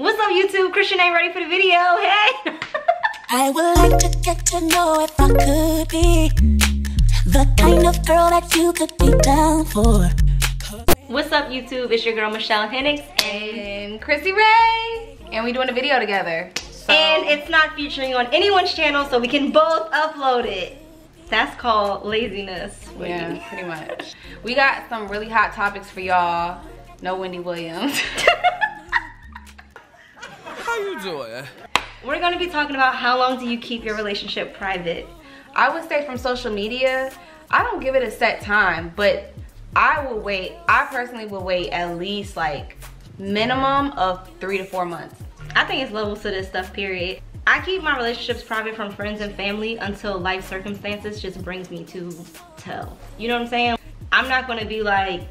What's up, YouTube? Chrissy Ray ready for the video. Hey! I would like to get to know if I could be the kind of girl that you could be down for. What's up, YouTube? It's your girl Michelle Hennix and Chrissy Ray, and we doing a video together. So. And it's not featuring on anyone's channel, so we can both upload it. That's called laziness. Wendy. Yeah, pretty much. We got some really hot topics for y'all. No Wendy Williams. How you doing? We're gonna be talking about how long do you keep your relationship private. I would say from social media, I don't give it a set time, but I will wait. I personally will wait at least like minimum of 3 to 4 months. I think it's levels to this stuff, period. I keep my relationships private from friends and family until life circumstances just brings me to tell. You know what I'm saying? I'm not gonna be like,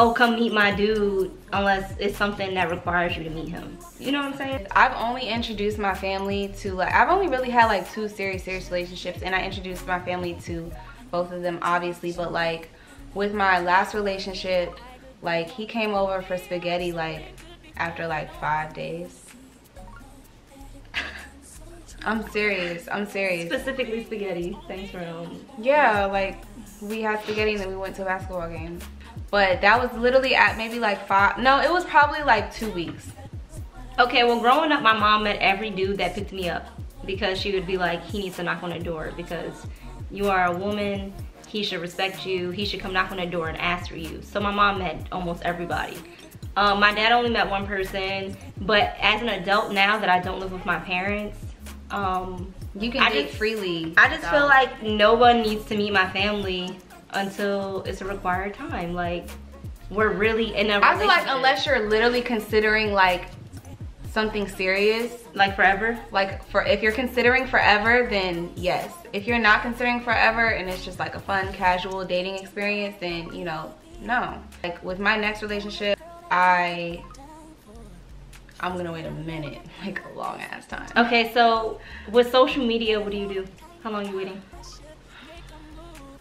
oh, come meet my dude, unless it's something that requires you to meet him. You know what I'm saying? I've only introduced my family to, like, I've only really had like 2 serious relationships, and I introduced my family to both of them, obviously, but like with my last relationship, like he came over for spaghetti like after like 5 days. I'm serious. Specifically spaghetti. Thanks for yeah, like we had spaghetti and then we went to a basketball game. But that was literally at maybe like 5, no, it was probably like 2 weeks. Okay, well growing up my mom met every dude that picked me up because she would be like, he needs to knock on the door because you are a woman, he should respect you, he should come knock on the door and ask for you. So my mom met almost everybody. My dad only met 1 person, but as an adult now that I don't live with my parents, you can date freely. I just feel like no one needs to meet my family until it's a required time. Like we're really in a relationship. I feel like unless you're literally considering like something serious, like forever, like for if you're considering forever, then yes. If you're not considering forever and it's just like a fun casual dating experience, then you know, no. Like with my next relationship, I'm gonna wait a minute, like a long ass time. Okay, so with social media, what do? How long are you waiting?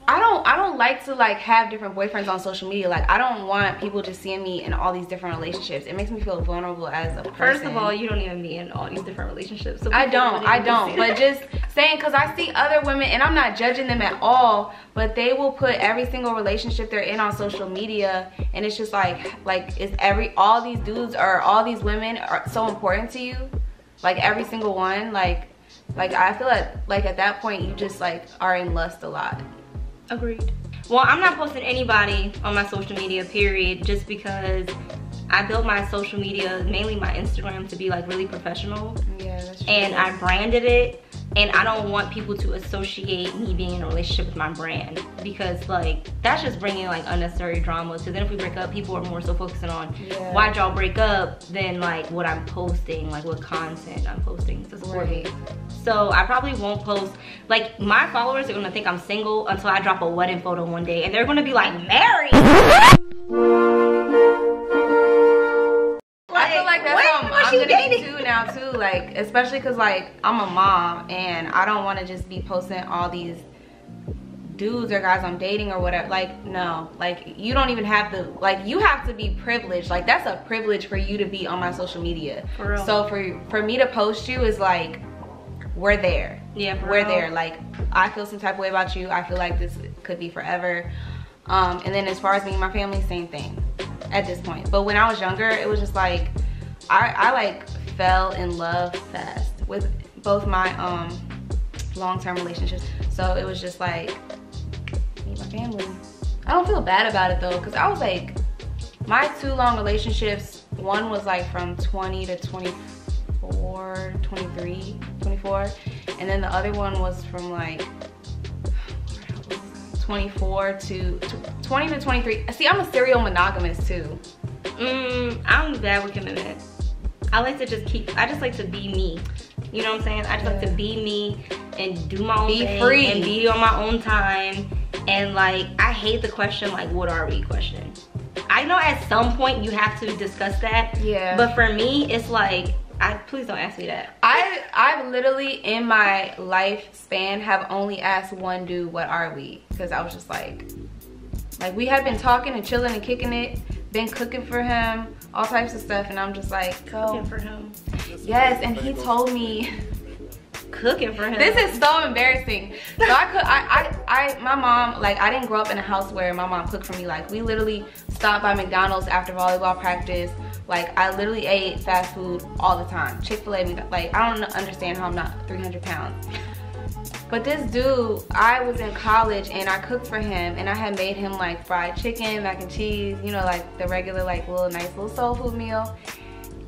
I don't like to like have different boyfriends on social media. Like I don't want people just seeing me in all these different relationships. It makes me feel vulnerable as a person. First of all, you don't even be in all these different relationships. So I don't. But just saying, cause I see other women, and I'm not judging them at all, but they will put every single relationship they're in on social media, and it's just like is all these dudes or all these women are so important to you, like every single one. Like I feel like at that point you just like are in lust a lot. Agreed. Well, I'm not posting anybody on my social media, period, just because I built my social media, mainly my Instagram, to be like really professional. Yeah, that's true. And I branded it, and I don't want people to associate me being in a relationship with my brand because like that's just bringing like unnecessary drama. So then if we break up, people are more so focusing on why'd y'all break up than like what I'm posting, like what content I'm posting to support me. So I probably won't post, like my followers are gonna think I'm single until I drop a wedding photo one day and they're gonna be like, married! Like, I feel like that's how I'm gonna be too now too, like especially cause like I'm a mom and I don't wanna just be posting all these dudes or guys I'm dating or whatever. Like no, like you don't even have to, like you have to be privileged. Like that's a privilege for you to be on my social media. For real. So for me to post you is like, we're there. Yeah, we're there. Like I feel some type of way about you. I feel like this could be forever. And then as far as me and my family, same thing at this point. But when I was younger, it was just like I like fell in love fast with both my long-term relationships. So it was just like me and my family. I don't feel bad about it though, because I was like my 2 long relationships, one was like from 20 to 24, 23, 24, and then the other one was from like 20 to 23. See, I'm a serial monogamist too. I'm bad with commitment. I like to just keep, I just like to be me. You know what I'm saying? I just like to be me and do my own thing. Be free. And be on my own time. And like, I hate the question, like, what are we question? I know at some point you have to discuss that. Yeah. But for me, it's like, please don't ask me that. I've literally in my lifespan have only asked one dude, what are we? Because I was just like we had been talking and chilling and kicking it, been cooking for him, all types of stuff, and I'm just like, go. Cooking for him. Yes, and he told me. Cooking for him. This is so embarrassing. So my mom, like, I didn't grow up in a house where my mom cooked for me. Like, we literally stopped by McDonald's after volleyball practice. Like, I literally ate fast food all the time. Chick-fil-A, like, I don't understand how I'm not 300 pounds. But this dude, I was in college and I cooked for him, and I had made him like fried chicken, mac and cheese, you know, like the regular, like, little nice little soul food meal.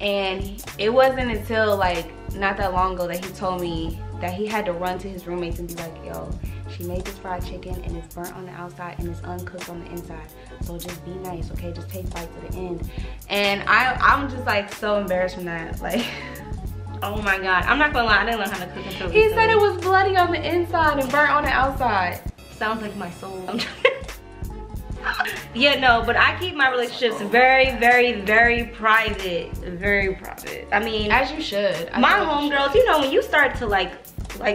And it wasn't until like not that long ago that he told me that he had to run to his roommates and be like, yo, she made this fried chicken and it's burnt on the outside and it's uncooked on the inside. So just be nice, okay? Just take bites to the end. And I'm just like so embarrassed from that. Like, oh my God, I'm not gonna lie, I didn't learn how to cook until he said it was bloody on the inside and burnt on the outside. Sounds like my soul. I'm yeah, no, but I keep my relationships very, very, very private. Very private. I mean, as you should. My homegirls, you know, when you start to like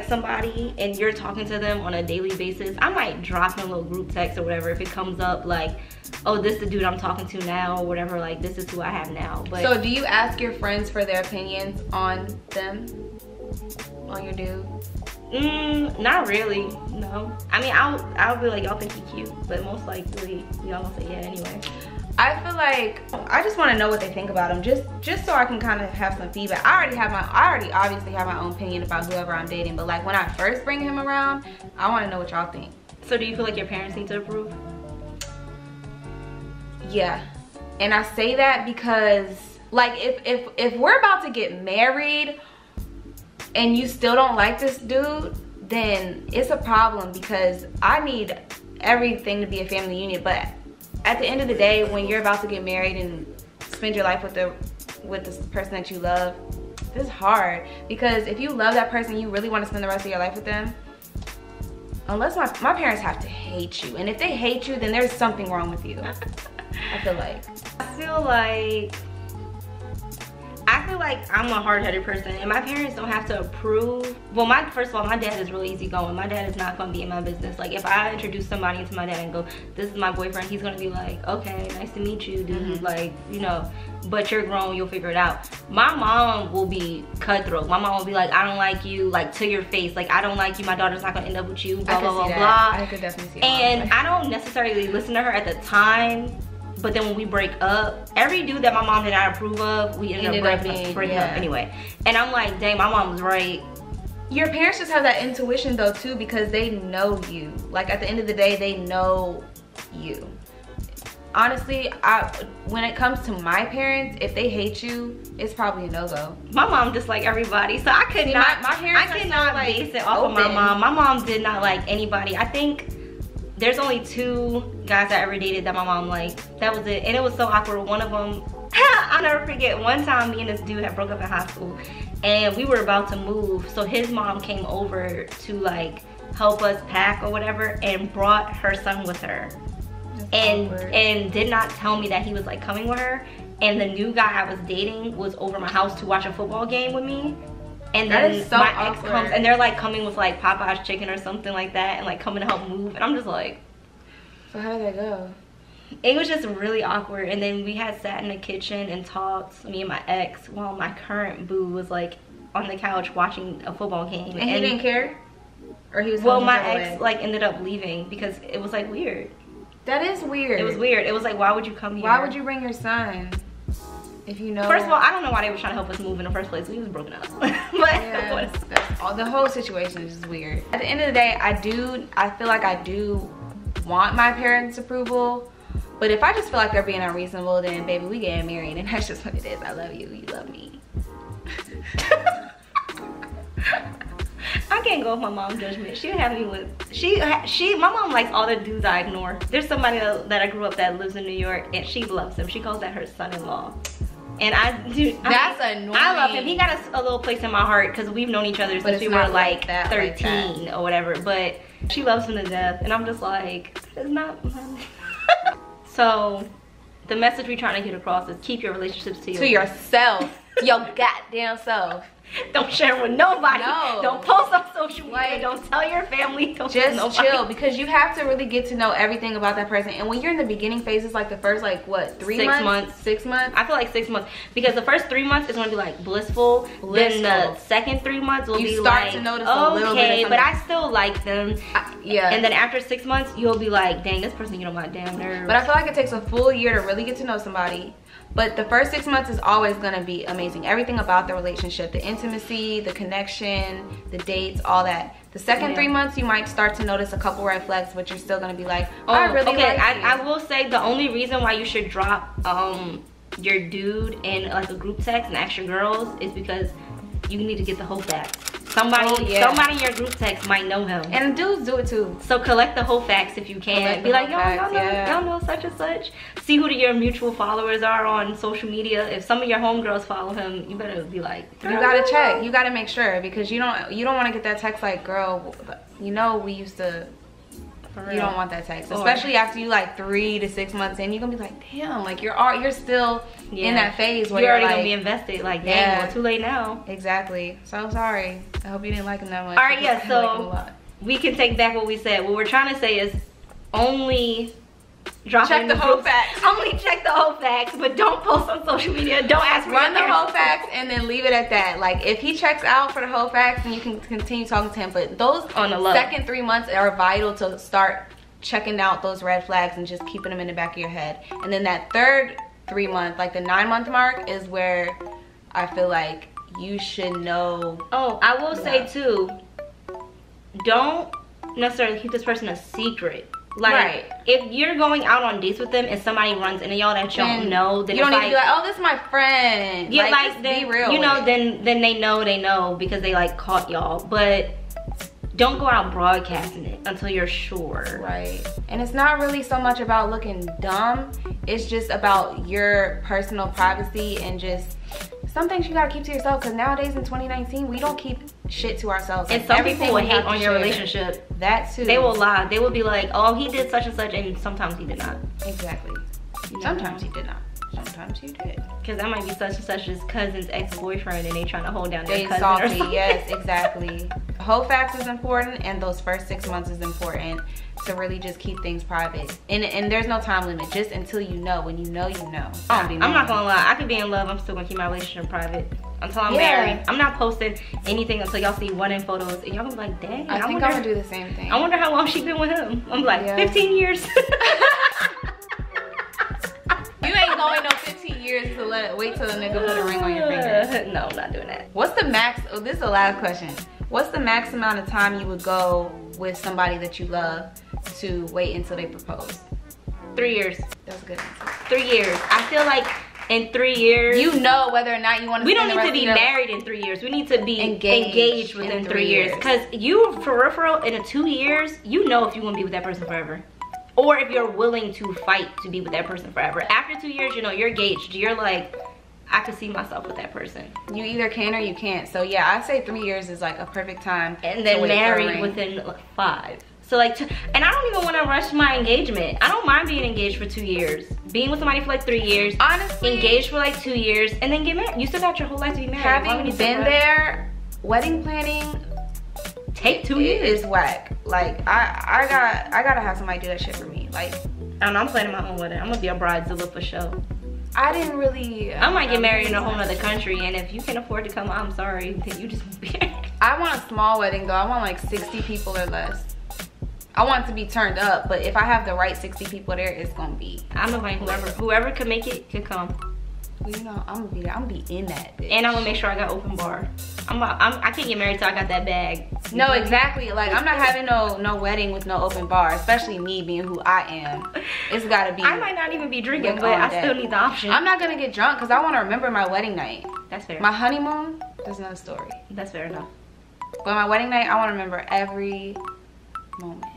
somebody and you're talking to them on a daily basis, I might drop in a little group text or whatever if it comes up, like, oh, this is the dude I'm talking to now or whatever, like, this is who I have now. But so do you ask your friends for their opinions on them? On your dude? Not really, no. I mean, I'll be like, y'all think he cute, but most likely y'all won't say yeah anyway. I feel like I just want to know what they think about him, just so I can kind of have some feedback. I already obviously have my own opinion about whoever I'm dating, but like when I first bring him around, I want to know what y'all think. So do you feel like your parents need to approve? Yeah, and I say that because like if we're about to get married and you still don't like this dude, then it's a problem, because I need everything to be a family unit. But at the end of the day, when you're about to get married and spend your life with this person that you love, it's hard, because if you love that person, you really want to spend the rest of your life with them. Unless my parents have to hate you, and if they hate you, then there's something wrong with you. I feel like I'm a hard-headed person, and my parents don't have to approve. Well, first of all, my dad is really easygoing. My dad is not gonna be in my business. Like, if I introduce somebody to my dad and go, this is my boyfriend, he's gonna be like, okay, nice to meet you, dude. Mm-hmm. Like, you know, but you're grown, you'll figure it out. My mom will be cutthroat. My mom will be like, I don't like you, like, to your face. Like, I don't like you, my daughter's not gonna end up with you, blah, blah, blah, blah. I could definitely see that. And I don't necessarily listen to her at the time, but then when we break up, every dude that my mom did not approve of, we ended up breaking up anyway. And I'm like, dang, my mom was right. Your parents just have that intuition though too, because they know you. Like, at the end of the day, they know you. Honestly, when it comes to my parents, if they hate you, it's probably a no-go. My mom just like everybody, so I could not. I cannot base it off of my mom. My mom did not like anybody. I think there's only 2 guys I ever dated that my mom liked. That was it, and it was so awkward. One of them, I'll never forget, one time me and this dude had broke up in high school, and we were about to move, so his mom came over to like help us pack or whatever, and brought her son with her. That's and did not tell me that he was like coming with her, and the new guy I was dating was over my house to watch a football game with me. And then so my ex comes, and they're like coming with like Popeye's chicken or something like that, and like coming to help move, and I'm just like, so how did that go? It was just really awkward. And then we had sat in the kitchen and talked, me and my ex, while my current boo was like on the couch watching a football game. And he didn't care? Or he was, well, my ex like ended up leaving because it was like weird. That is weird. It was weird. It was like, why would you come here? Why would you bring your son? If you know, first of all, I don't know why they were trying to help us move in the first place. We was broken up. But yes, the whole situation is just weird. At the end of the day, I feel like I do want my parents' approval, but if I just feel like they're being unreasonable, then baby, we getting married, and that's just what it is. I love you, you love me. I can't go with my mom's judgment. She'll have me with, my mom likes all the dudes I ignore. There's somebody that I grew up that lives in New York, and she loves him. She calls that her son-in-law. And annoying. I love him. He got a little place in my heart because we've known each other since we were like 13 or whatever. But she loves him to death, and I'm just like, it's not. So the message we're trying to get across is keep your relationships to yourself, your goddamn self. Don't share with nobody. No. Don't post on social media. Like, don't tell your family. Don't just chill, because you have to really get to know everything about that person. And when you're in the beginning phases, like the first like what, 3 months? 6 months? I feel like 6 months, because the first 3 months is going to be like blissful. Then the second 3 months will be like, you start to notice a little bit of something. But I still like them. Yeah. And then after 6 months, you'll be like, dang, this person get on my damn nerves. But I feel like it takes a full year to really get to know somebody. But the first 6 months is always gonna be amazing. Everything about the relationship, the intimacy, the connection, the dates, all that. The second 3 months, you might start to notice a couple red flags, but you're still gonna be like, oh, I really like you. I will say the only reason why you should drop your dude in like a group text and ask your girls is because you need to get the hope back. Somebody in your group text might know him. And dudes do it too. So collect the whole facts if you can. Be like, y'all know such and such. See who your mutual followers are on social media. If some of your homegirls follow him, you better be like, you gotta check. You gotta make sure, because you don't want to get that text like, girl, you know we used to. You don't want that text, especially after you like 3 to 6 months in. You're gonna be like, damn, like you're still in that phase where you're already like, gonna be invested. Like, dang, well, too late now. Exactly. So I'm sorry. I hope you didn't like him that much. All right, yeah. So we can take back what we said. What we're trying to say is only check the whole facts. Only check the whole facts, but don't post on social media. Don't ask. Run the whole facts and then leave it at that. Like, if he checks out for the whole facts, then you can continue talking to him. But those on the second 3 months are vital to start checking out those red flags and just keeping them in the back of your head. And then that third 3 month, like the 9 month mark, is where I feel like you should know. Oh, I will say too, don't necessarily keep this person a secret. Like, if you're going out on dates with them and somebody runs into y'all that y'all know, then you don't need to be like, oh, this is my friend. Yeah, like then, be real. You know, then they know because they like caught y'all. But don't go out broadcasting it until you're sure. Right. And it's not really so much about looking dumb. It's just about your personal privacy and just some things you gotta keep to yourself, because nowadays in 2019 we don't keep shit to ourselves. And some people will hate on your relationship. That too. They will lie. They will be like, oh, he did such and such, and sometimes he did not. Exactly. Yeah. Sometimes he did not. Sometimes you did. Because that might be such and such's cousin's ex-boyfriend, and they trying to hold down their cousin salty. Or something. Yes, exactly. Whole facts is important, and those first 6 months is important to really just keep things private. And there's no time limit, just until you know. When you know, you know. Oh, I'm not gonna lie, I could be in love, I'm still gonna keep my relationship private until I'm married. I'm not posting anything until y'all see wedding photos, and y'all gonna be like, dang, I think I'm gonna do the same thing. I wonder how long she's been with him. I'm like, 15 years. No, 15 years to wait till the nigga put a ring on your finger. No, I'm not doing that. What's the max? Oh, this is the last question. What's the max amount of time you would go with somebody that you love to wait until they propose? 3 years. That's a good answer. 3 years. I feel like in 3 years, you know whether or not you want to. We don't need to be married in 3 years. We need to be engaged within 3 years. Because you peripheral in 2 years, you know if you want to be with that person forever. Or if you're willing to fight to be with that person forever. After 2 years, you know, you're gauged. You're like, I could see myself with that person. You either can or you can't. So yeah, I say 3 years is like a perfect time. And then married within 5. So like, and I don't even want to rush my engagement. I don't mind being engaged for 2 years. Being with somebody for like 3 years. Honestly. Engaged for like 2 years. And then get married. You still got your whole life to be married. Having been there, wedding planning. Take 2 years. It's whack. Like I gotta have somebody do that shit for me. Like, I don't know, I'm planning my own wedding. I'm gonna be a bridezilla for sure. I didn't really. I might get married in a whole other country, and if you can afford to come, I'm sorry that you just. I want a small wedding though. I want like 60 people or less. I want it to be turned up, but if I have the right 60 people there, it's gonna be. I'm inviting whoever can make it can come. Well, you know, I'm gonna be there. I'm gonna be in that bitch. And I'm gonna make sure I got open bar. I can't get married till I got that bag. No, exactly. Like, I'm not having no wedding with no open bar, especially me being who I am. It's gotta be. I might not even be drinking, but I still need the option. I'm not gonna get drunk because I want to remember my wedding night. That's fair. My honeymoon, that's another story. That's fair enough. But my wedding night, I want to remember every moment.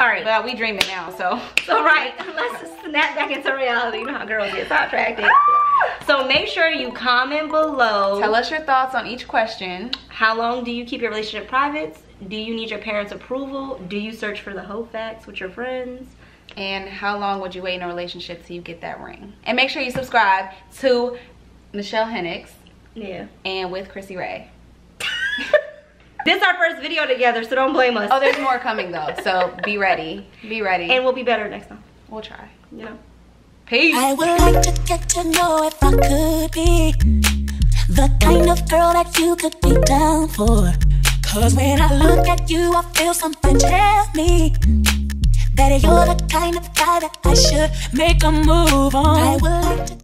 All right, well, we dreaming now, so right. Let's snap back into reality. You know how girls get sidetracked. So make sure you comment below. Tell us your thoughts on each question. How long do you keep your relationship private? Do you need your parents' approval? Do you search for the whole facts with your friends? And how long would you wait in a relationship till you get that ring? And make sure you subscribe to Michelle Hennix. Yeah. And with Chrissy Ray. This is our first video together, so don't blame us. Oh, there's more coming though, so be ready. Be ready. And we'll be better next time. We'll try, you know. Peace. I would like to get to know if I could be the kind of girl that you could be down for. Cause when I look at you, I feel something tell me that you're the kind of guy that I should make a move on. I would like to